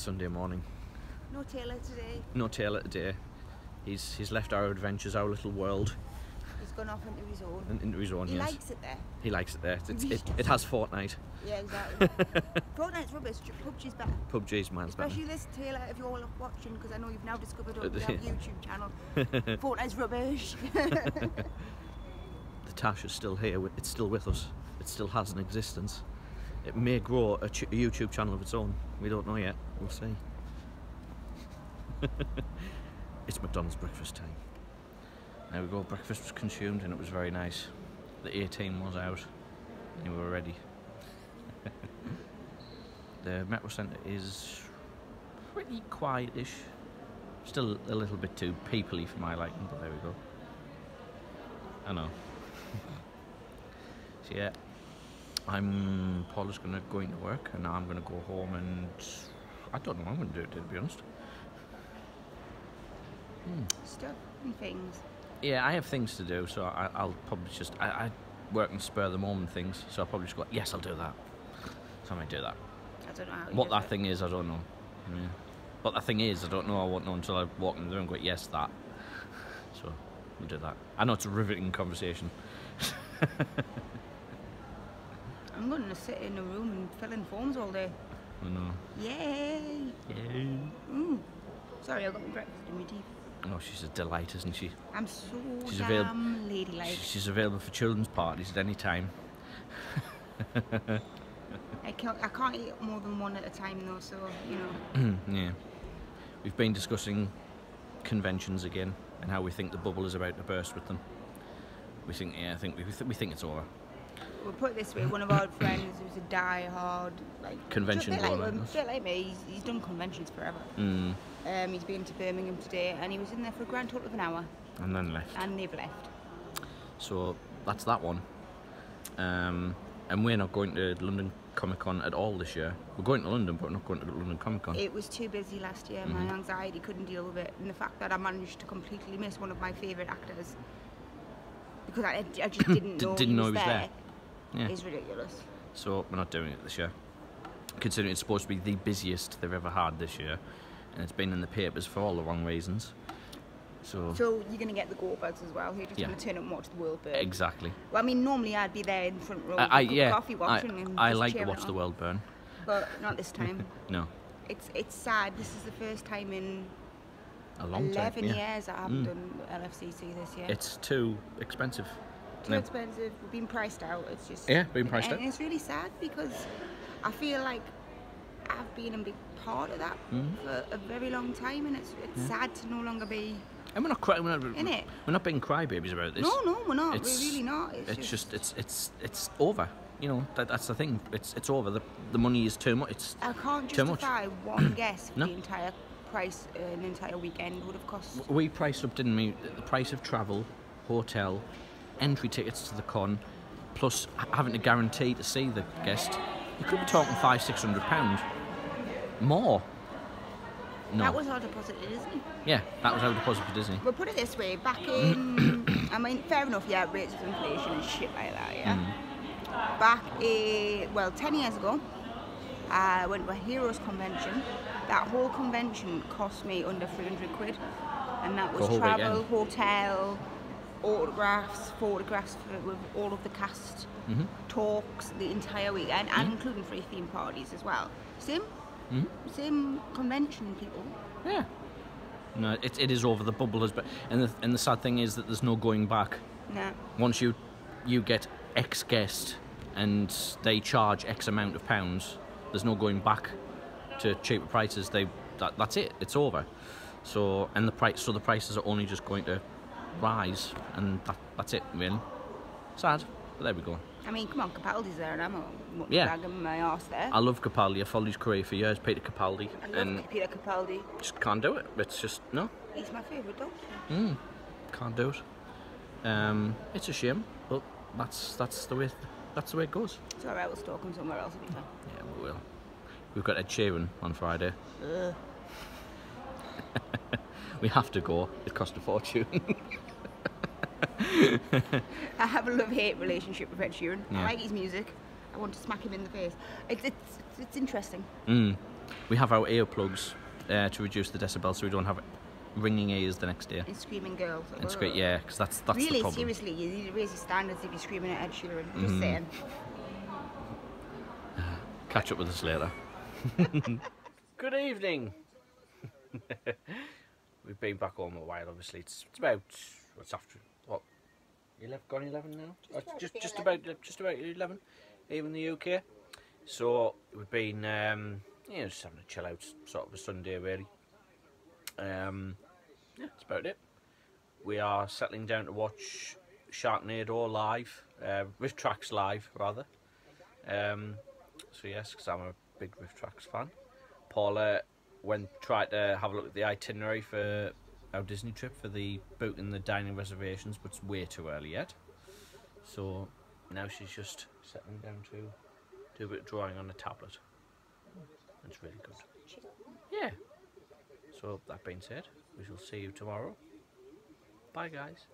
Sunday morning. No Taylor today. No Taylor today. He's left our adventures, our little world. He's gone off into his own. Into his own, yes. He likes it there. He likes it there. It has Fortnite. Yeah, exactly. Fortnite's rubbish. PUBG's better. PUBG's man's better. Especially this, Taylor, if you're all watching, because I know you've now discovered on our YouTube channel. Fortnite's rubbish. The Tash is still here. It's still with us. It still has an existence. It may grow a YouTube channel of its own. We don't know yet. We'll see. It's McDonald's breakfast time. There we go, breakfast was consumed and it was very nice. The A-team was out and we were ready. The Metro Centre is pretty quietish. Still a little bit too peoply for my liking, but there we go. I know. So yeah, Paula's gonna go into work and now I'm gonna go home and I don't know what I'm gonna do to be honest. Stuff and things. Yeah, I have things to do, so I'll probably just I work and spur the moment things, so I'll probably just go. Yes, I'll do that. So I might do that. I don't know how what that thing is. I don't know. Yeah. What that thing is, I don't know. I won't know until I walk in the room and go. Yes, that. So we'll do that. I know it's a riveting conversation. I'm going to sit in a room and fill in forms all day. I know. Yay! Yay! Mm. Sorry, I got my breakfast in my teeth. Oh, she's a delight, isn't she? I'm so damn ladylike. She's available for children's parties at any time. I can't eat more than one at a time though, so, you know. Yeah. We've been discussing conventions again and how we think the bubble is about to burst with them. We think, yeah, we think it's over. We'll put it this way, one of our friends who's a die-hard, like... convention warrior. A bit like me, he's done conventions forever. Mm. He's been to Birmingham today and he was in there for a grand total of an hour. And then left. And they've left. So, that's that one. And we're not going to London Comic Con at all this year. We're going to London, but we're not going to London Comic Con. It was too busy last year, my anxiety couldn't deal with it. And the fact that I managed to completely miss one of my favourite actors. Because I just didn't know he was there. Yeah. It's ridiculous. So we're not doing it this year, considering it's supposed to be the busiest they've ever had this year, and it's been in the papers for all the wrong reasons. So you're going to get the go bugs as well. Who just going to turn up and watch the world burn? Exactly. Well, I mean, normally I'd be there in front row, coffee watching. I like to watch the world burn, but not this time. No. It's sad. This is the first time in a long 11 time, years I haven't done LFCC this year. It's too expensive. Too expensive. We've been priced out. It's just and it's really sad because I feel like I've been a big part of that for a very long time, and it's sad to no longer be. And we're not being crybabies about this. No, no, we're not. We're really not. It's over. You know that's the thing. It's over. The money is too much. I can't justify one guess for the entire price an entire weekend would have cost. We priced up, didn't we? The price of travel, hotel, entry tickets to the con, plus having to guarantee to see the guest. You could be talking £500–600 more. No. That was our deposit at Disney. Yeah, that was our deposit for Disney. Well, put it this way, back in... I mean, fair enough, yeah, rates of inflation and shit like that, yeah? Back in... well, 10 years ago, I went to a Heroes convention. That whole convention cost me under 300 quid. And that was travel, hotel, photographs with all of the cast, talks the entire weekend, and including free theme parties as well. Same convention people. Yeah. No, it is over. The bubble has been, and the sad thing is that there's no going back. No. Once you get X guest and they charge X amount of pounds, there's no going back to cheaper prices. That's it. It's over. So the prices are only just going to rise, and that's it really. Sad, but there we go. I mean, come on, Capaldi's there and I'm dragging my arse there. I love Capaldi, I followed his career for years, Peter Capaldi. I love Peter Capaldi. Just can't do it, it's just, no. He's my favourite doctor. Can't do it. It's a shame, but that's the way it goes. It's alright, we'll stalk him somewhere else anytime. Yeah, we will. We've got Ed Sheeran on Friday. Ugh. We have to go, it cost a fortune. I have a love-hate relationship with Ed Sheeran. Yeah. I like his music. I want to smack him in the face. It's interesting. We have our earplugs to reduce the decibels, so we don't have ringing ears the next day. And screaming girls. Like, and scream, yeah, because that's really, the problem. Really, seriously, you need to raise your standards if you're screaming at Ed Sheeran. Mm-hmm. Just saying. Catch up with us later. Good evening. We've been back home a while. Obviously, it's about what's after what? 11, gone 11 now. Just about 11. Even the UK. So we've been you know, just having a chill out sort of a Sunday really. Yeah, that's about it. We are settling down to watch Sharknado live, Riff Trax live rather. So yes, because I'm a big Riff Trax fan. Paula tried to have a look at the itinerary for our Disney trip for the booking the dining reservations, but it's way too early yet. So now she's just settling down to do a bit of drawing on a tablet. It's really good. Yeah. So that being said, we shall see you tomorrow. Bye guys.